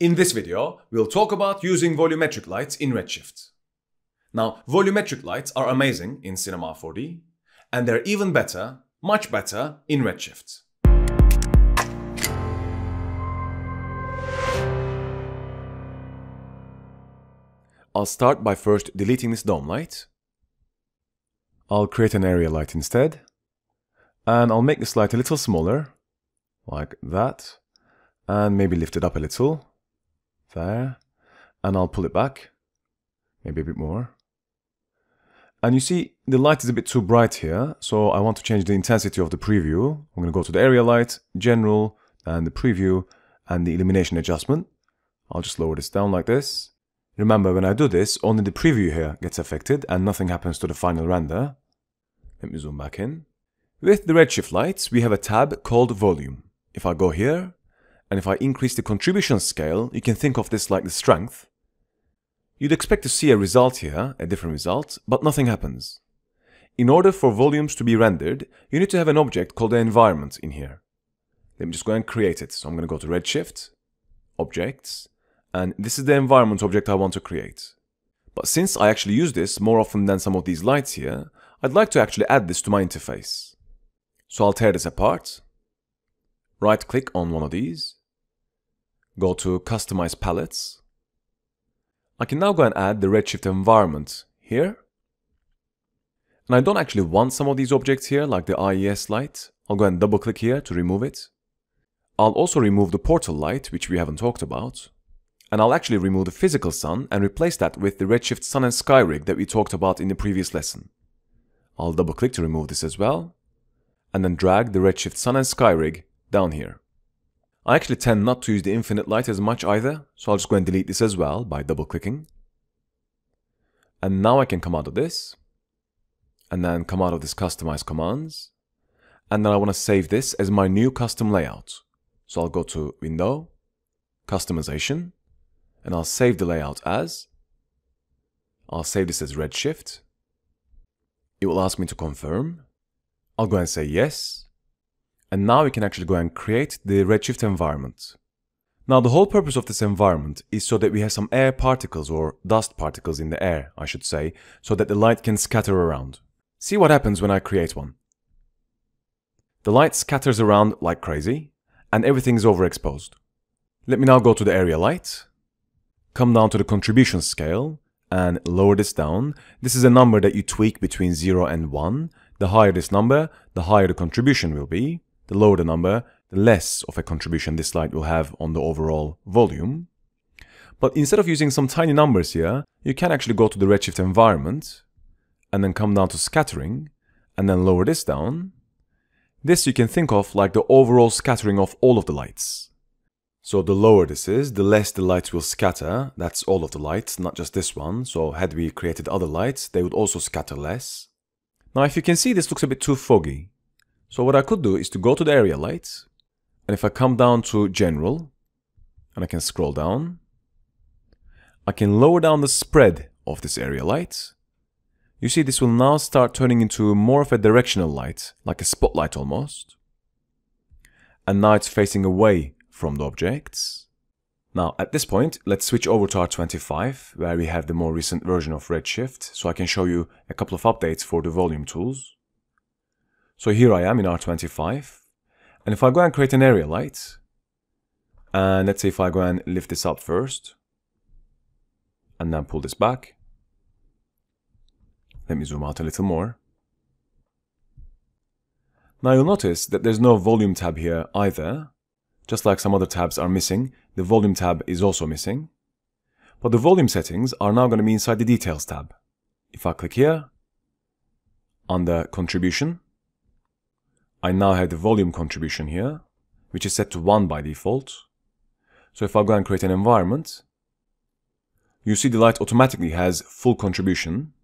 In this video, we'll talk about using volumetric lights in Redshift. Now, volumetric lights are amazing in Cinema 4D, and they're even better, much better, in Redshift. I'll start by first deleting this dome light. I'll create an area light instead, and I'll make this light a little smaller, like that, and maybe lift it up a little. There, and I'll pull it back, maybe a bit more. And you see the light is a bit too bright here, so I want to change the intensity of the preview. I'm going to go to the area light, general, and the preview, and the illumination adjustment. I'll just lower this down like this. Remember, when I do this, only the preview here gets affected and nothing happens to the final render. Let me zoom back in. With the Redshift lights, we have a tab called volume. If I go here, and if I increase the contribution scale, you can think of this like the strength. You'd expect to see a result here, a different result, but nothing happens. In order for volumes to be rendered, you need to have an object called the environment in here. Let me just go and create it. So I'm going to go to Redshift, Objects, and this is the environment object I want to create. But since I actually use this more often than some of these lights here, I'd like to actually add this to my interface. So I'll tear this apart, right-click on one of these, go to Customize Palettes. I can now go and add the Redshift environment here. And I don't actually want some of these objects here, like the IES light. I'll go and double-click here to remove it. I'll also remove the portal light, which we haven't talked about. And I'll actually remove the physical sun and replace that with the Redshift Sun and Sky rig that we talked about in the previous lesson. I'll double-click to remove this as well. And then drag the Redshift Sun and Sky rig down here. I actually tend not to use the infinite light as much either, so I'll just go and delete this as well by double-clicking. And now I can come out of this, and then come out of this Customize Commands, and then I want to save this as my new custom layout. So I'll go to Window, Customization, and I'll save the layout as. I'll save this as Redshift. It will ask me to confirm. I'll go and say yes. And now we can actually go and create the Redshift environment. Now the whole purpose of this environment is so that we have some air particles or dust particles in the air, I should say, so that the light can scatter around. See what happens when I create one. The light scatters around like crazy and everything is overexposed. Let me now go to the area light, come down to the contribution scale and lower this down. This is a number that you tweak between 0 and 1. The higher this number, the higher the contribution will be. The lower the number, the less of a contribution this light will have on the overall volume. But instead of using some tiny numbers here, you can actually go to the Redshift environment and then come down to scattering and then lower this down. This you can think of like the overall scattering of all of the lights. So the lower this is, the less the lights will scatter. That's all of the lights, not just this one. So had we created other lights, they would also scatter less. Now if you can see, this looks a bit too foggy. So what I could do is to go to the area lights, and if I come down to general, and I can scroll down, I can lower down the spread of this area light. You see, this will now start turning into more of a directional light, like a spotlight almost. And now it's facing away from the objects. Now at this point, let's switch over to R25, where we have the more recent version of Redshift, so I can show you a couple of updates for the volume tools. So here I am in R25, and if I go and create an area light, and let's say if I go and lift this up first, and then pull this back, let me zoom out a little more. Now you'll notice that there's no volume tab here either, just like some other tabs are missing, the volume tab is also missing. But the volume settings are now going to be inside the details tab. If I click here, under contribution, I now have the volume contribution here, which is set to 1 by default. So if I go and create an environment, you see the light automatically has full contribution.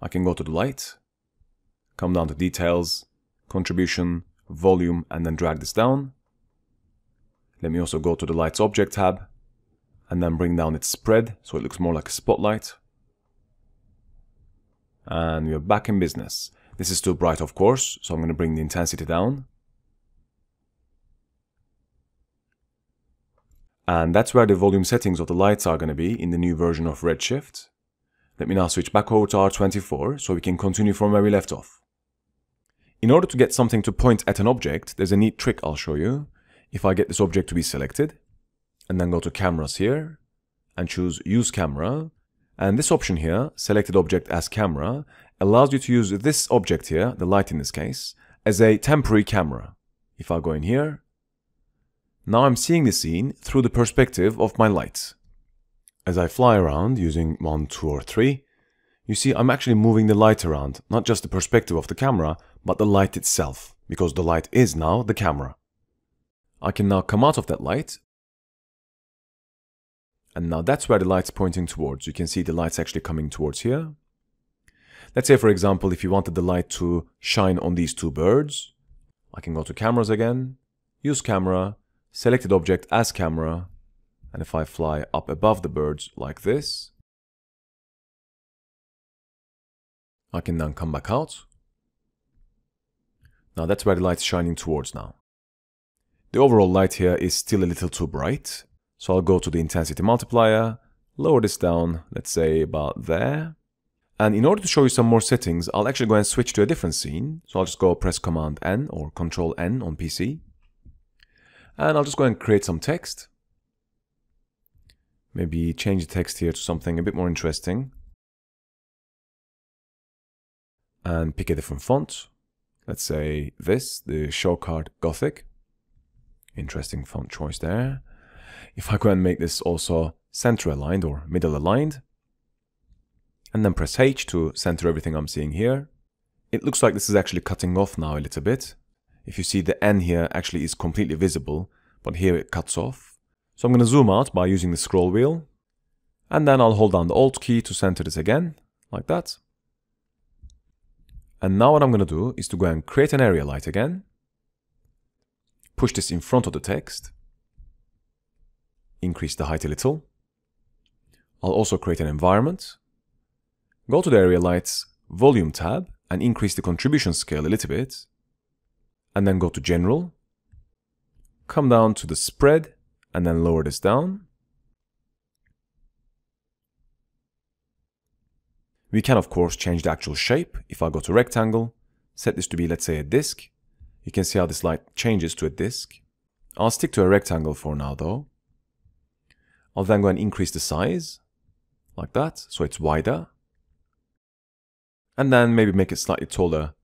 I can go to the light, come down to details, contribution, volume, and then drag this down. Let me also go to the light's object tab, and then bring down its spread, so it looks more like a spotlight. And we're back in business. This is too bright, of course, so I'm going to bring the intensity down. And that's where the volume settings of the lights are going to be in the new version of Redshift. Let me now switch back over to R24 so we can continue from where we left off. In order to get something to point at an object, there's a neat trick I'll show you. If I get this object to be selected, and then go to cameras here, and choose use camera, and this option here, selected object as camera, allows you to use this object here, the light in this case, as a temporary camera. If I go in here, now I'm seeing the scene through the perspective of my light. As I fly around using 1, 2, or 3, you see I'm actually moving the light around, not just the perspective of the camera, but the light itself, because the light is now the camera. I can now come out of that light, and now that's where the light's pointing towards. You can see the light's actually coming towards here. Let's say, for example, if you wanted the light to shine on these two birds, I can go to cameras again, use camera, selected object as camera, and if I fly up above the birds like this, I can then come back out. Now that's where the light's shining towards now. The overall light here is still a little too bright, so I'll go to the intensity multiplier, lower this down, let's say about there. And in order to show you some more settings, I'll actually go and switch to a different scene. So I'll just go press Command N or Control N on PC. And I'll just go and create some text. Maybe change the text here to something a bit more interesting. And pick a different font. Let's say this, the Showcard Gothic. Interesting font choice there. If I go and make this also center aligned or middle aligned, and then press H to center everything I'm seeing here. It looks like this is actually cutting off now a little bit. If you see, the N here actually is completely visible, but here it cuts off. So I'm going to zoom out by using the scroll wheel, and then I'll hold down the Alt key to center this again, like that. And now what I'm going to do is to go and create an area light again, push this in front of the text, increase the height a little. I'll also create an environment. Go to the Area Lights Volume tab and increase the contribution scale a little bit. And then go to General. Come down to the Spread and then lower this down. We can of course change the actual shape. If I go to Rectangle, set this to be, let's say, a disc. You can see how this light changes to a disc. I'll stick to a rectangle for now though. I'll then go and increase the size, like that, so it's wider. And then maybe make it slightly taller,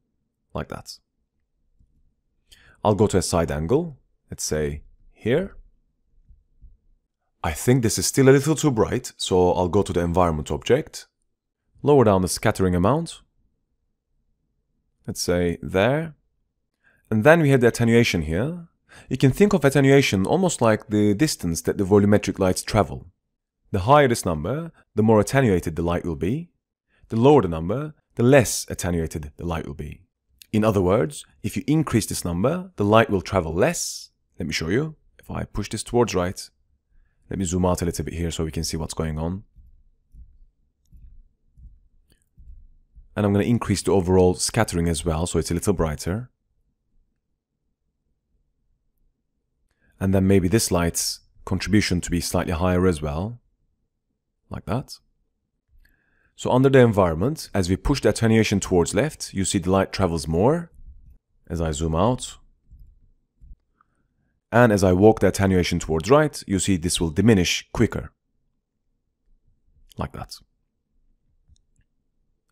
like that. I'll go to a side angle, let's say here. I think this is still a little too bright, so I'll go to the environment object, lower down the scattering amount, let's say there. And then we have the attenuation here. You can think of attenuation almost like the distance that the volumetric lights travel. The higher this number, the more attenuated the light will be. The lower the number, the less attenuated the light will be. In other words, if you increase this number, the light will travel less. Let me show you. If I push this towards right, let me zoom out a little bit here so we can see what's going on. And I'm going to increase the overall scattering as well, so it's a little brighter. And then maybe this light's contribution to be slightly higher as well, like that. So under the environment, as we push the attenuation towards left, you see the light travels more, as I zoom out. And as I walk the attenuation towards right, you see this will diminish quicker, like that.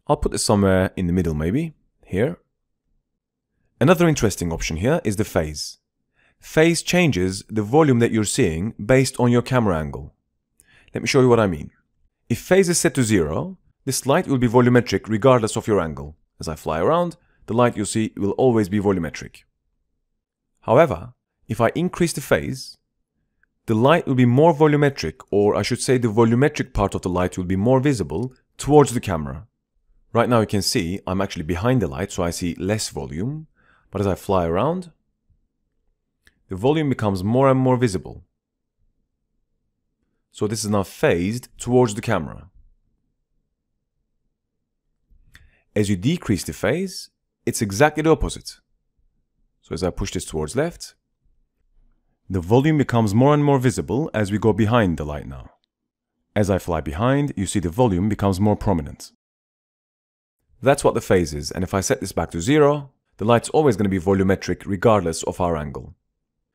I'll put this somewhere in the middle maybe, here. Another interesting option here is the phase. Phase changes the volume that you're seeing based on your camera angle. Let me show you what I mean. If phase is set to 0, this light will be volumetric regardless of your angle. As I fly around, the light you see will always be volumetric. However, if I increase the phase, the light will be more volumetric, or I should say the volumetric part of the light will be more visible towards the camera. Right now you can see I'm actually behind the light, so I see less volume, but as I fly around, the volume becomes more and more visible. So this is now phased towards the camera. As you decrease the phase, it's exactly the opposite. So as I push this towards left, The volume becomes more and more visible as we go behind the light now. As I fly behind, you see the volume becomes more prominent. That's what the phase is, and if I set this back to 0, the light's always going to be volumetric regardless of our angle.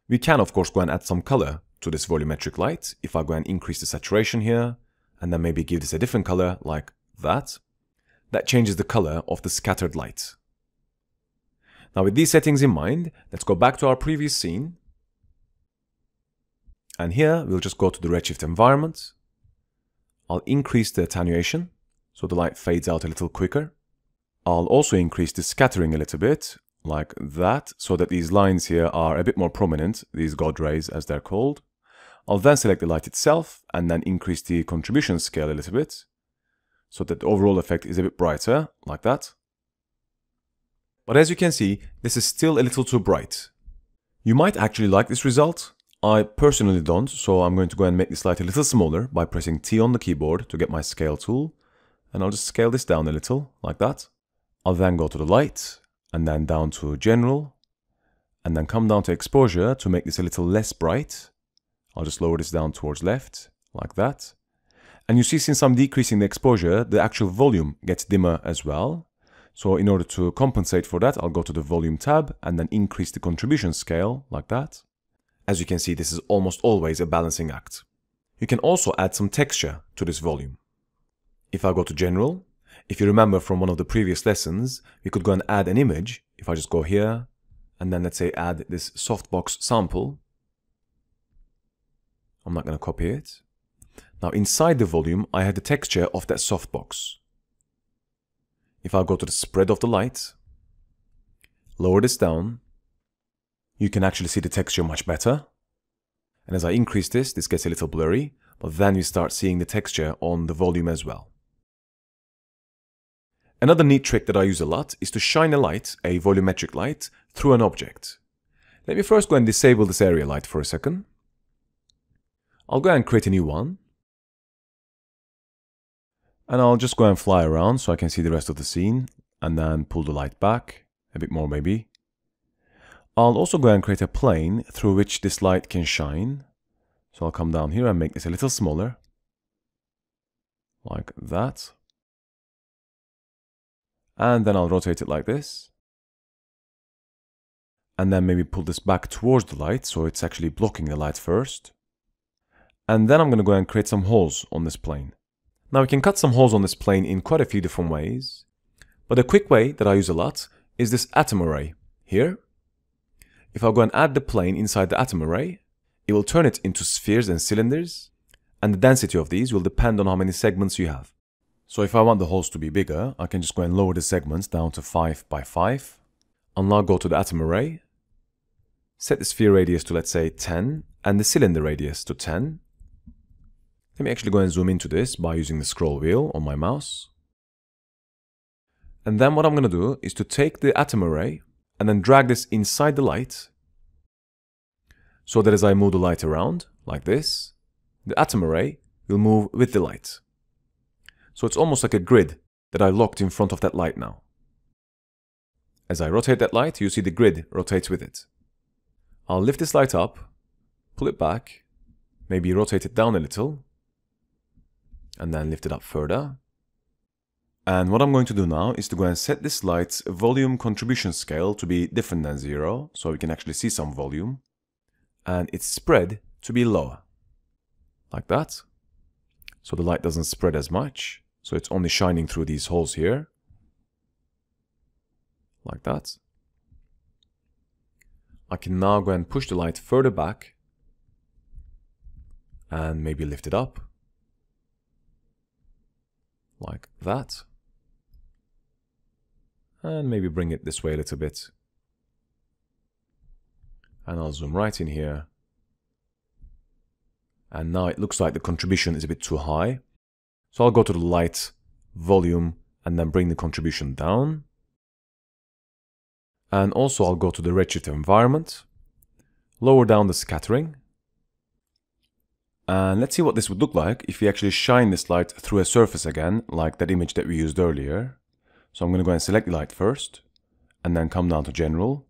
We can of course go and add some color to this volumetric light. If I go and increase the saturation here, and then maybe give this a different color, like that, that changes the color of the scattered light. Now with these settings in mind, let's go back to our previous scene. And here, we'll just go to the Redshift environment. I'll increase the attenuation, so the light fades out a little quicker. I'll also increase the scattering a little bit, like that, so that these lines here are a bit more prominent, these God rays as they're called. I'll then select the light itself, and then increase the contribution scale a little bit, so that the overall effect is a bit brighter, like that. But as you can see, this is still a little too bright. You might actually like this result. I personally don't, so I'm going to go and make this light a little smaller by pressing T on the keyboard to get my scale tool. And I'll just scale this down a little, like that. I'll then go to the light, and then down to general, and then come down to exposure to make this a little less bright. I'll just lower this down towards left, like that. And you see, since I'm decreasing the exposure, the actual volume gets dimmer as well. So in order to compensate for that, I'll go to the volume tab and then increase the contribution scale, like that. As you can see, this is almost always a balancing act. You can also add some texture to this volume. If I go to general, if you remember from one of the previous lessons, we could go and add an image. If I just go here, and then let's say add this softbox sample. I'm not going to copy it. Now inside the volume, I have the texture of that softbox. If I go to the spread of the light, lower this down, you can actually see the texture much better. And as I increase this, this gets a little blurry, but then we start seeing the texture on the volume as well. Another neat trick that I use a lot is to shine a light, a volumetric light, through an object. Let me first go and disable this area light for a second. I'll go and create a new one. And I'll just go and fly around so I can see the rest of the scene. And then pull the light back a bit more maybe. I'll also go and create a plane through which this light can shine. So I'll come down here and make this a little smaller. Like that. And then I'll rotate it like this. And then maybe pull this back towards the light so it's actually blocking the light first. And then I'm going to go and create some holes on this plane. Now we can cut some holes on this plane in quite a few different ways. But a quick way that I use a lot is this Atom Array here. If I go and add the plane inside the Atom Array, it will turn it into spheres and cylinders. And the density of these will depend on how many segments you have. So if I want the holes to be bigger, I can just go and lower the segments down to 5 by 5. I'll now go to the Atom Array. Set the sphere radius to let's say 10 and the cylinder radius to 10. Let me actually go and zoom into this by using the scroll wheel on my mouse. And then what I'm going to do is to take the Atom Array and then drag this inside the light. So that as I move the light around, like this, the Atom Array will move with the light. So it's almost like a grid that I locked in front of that light now. As I rotate that light, you see the grid rotates with it. I'll lift this light up, pull it back, maybe rotate it down a little, and then lift it up further. And what I'm going to do now is to go and set this light's volume contribution scale to be different than 0, so we can actually see some volume, and its spread to be lower, like that. So the light doesn't spread as much, so it's only shining through these holes here, like that. I can now go and push the light further back, and maybe lift it up, like that, and maybe bring it this way a little bit, and I'll zoom right in here, and now it looks like the contribution is a bit too high, so I'll go to the light, volume, and then bring the contribution down, and also I'll go to the Redshift environment, lower down the scattering, and let's see what this would look like if we actually shine this light through a surface again, like that image that we used earlier. So I'm going to go and select the light first, and then come down to general,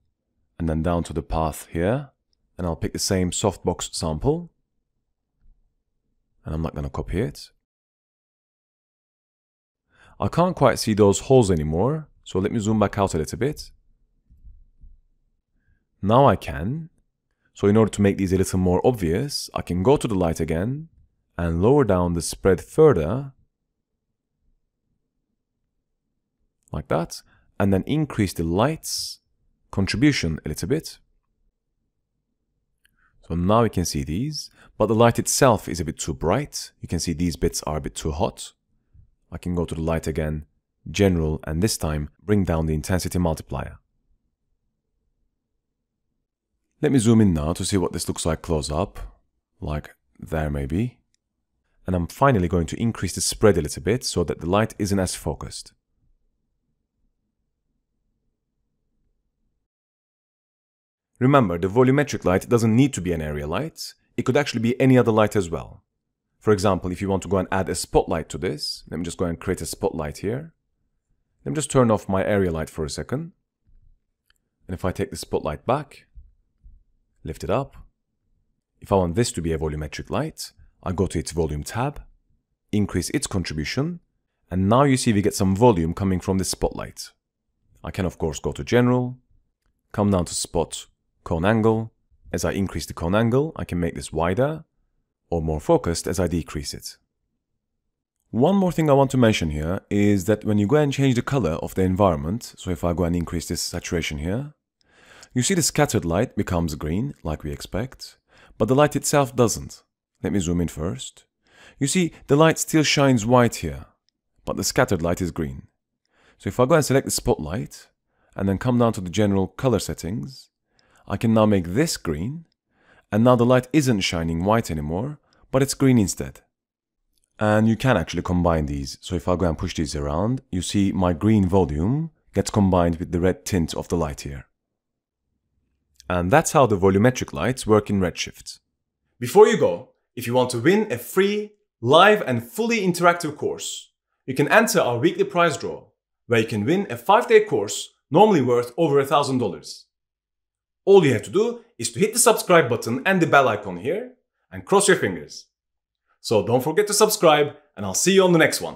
and then down to the path here, and I'll pick the same softbox sample, and I'm not going to copy it. I can't quite see those holes anymore, so let me zoom back out a little bit. Now I can. So in order to make these a little more obvious, I can go to the light again and lower down the spread further, like that, and then increase the light's contribution a little bit. So now we can see these, but the light itself is a bit too bright. You can see these bits are a bit too hot. I can go to the light again, general, and this time bring down the intensity multiplier. Let me zoom in now to see what this looks like close up, like there maybe. And I'm finally going to increase the spread a little bit so that the light isn't as focused. Remember, the volumetric light doesn't need to be an area light. It could actually be any other light as well. For example, if you want to go and add a spotlight to this, let me just go and create a spotlight here. Let me just turn off my area light for a second. And if I take the spotlight back, lift it up. If I want this to be a volumetric light, I go to its volume tab, increase its contribution, and now you see we get some volume coming from this spotlight. I can of course go to general, come down to spot, cone angle. As I increase the cone angle, I can make this wider or more focused as I decrease it. One more thing I want to mention here is that when you go and change the color of the environment, so if I go and increase this saturation here, you see the scattered light becomes green, like we expect, but the light itself doesn't. Let me zoom in first. You see, the light still shines white here, but the scattered light is green. So if I go and select the spotlight, and then come down to the general color settings, I can now make this green, and now the light isn't shining white anymore, but it's green instead. And you can actually combine these. So if I go and push these around, you see my green volume gets combined with the red tint of the light here. And that's how the volumetric lights work in Redshift. Before you go, if you want to win a free, live and fully interactive course, you can enter our weekly prize draw, where you can win a 5-day course normally worth over $1,000. All you have to do is to hit the subscribe button and the bell icon here and cross your fingers. So don't forget to subscribe, and I'll see you on the next one.